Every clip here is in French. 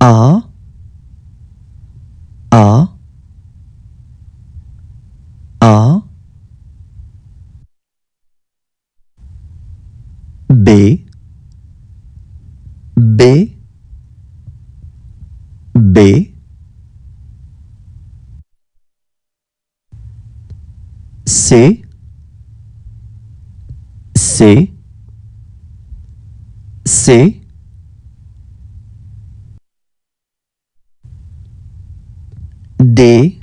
B B B C C C D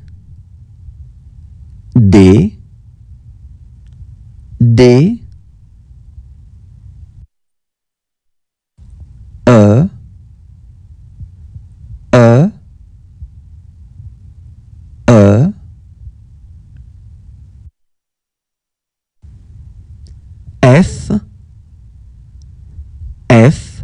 D D F F F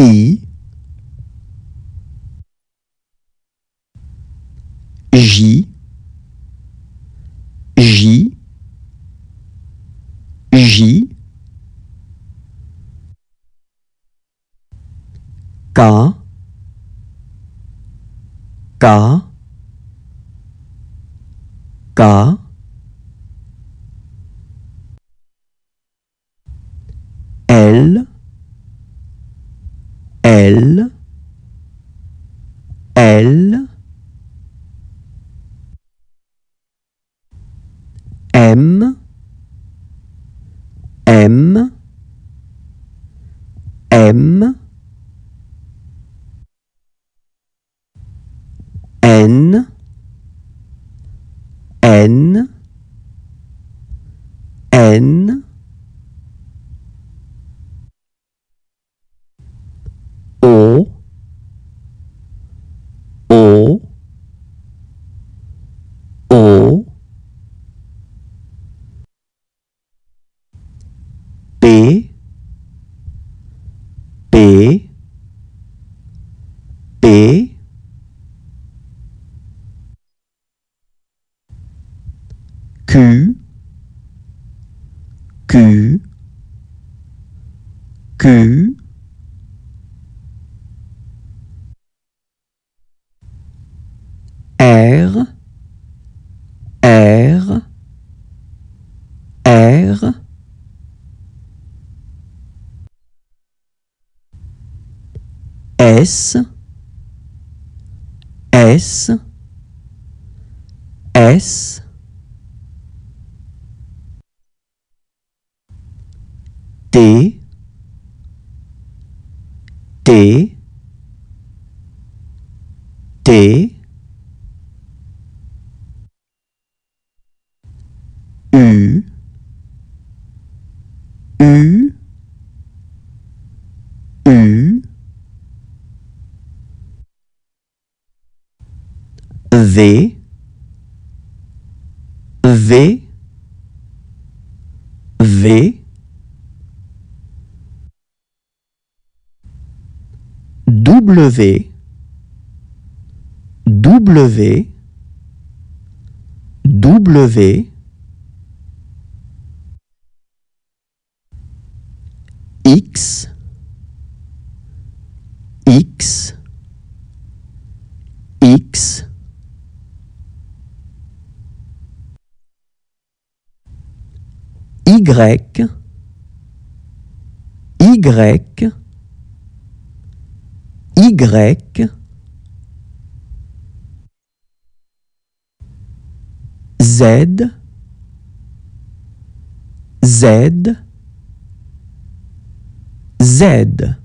I I J J J K K K L L L M M M N N N O O O P P P Q Q Q R R R S S S T T T U U U V V V W W W X X X Y Y Y Z Z Z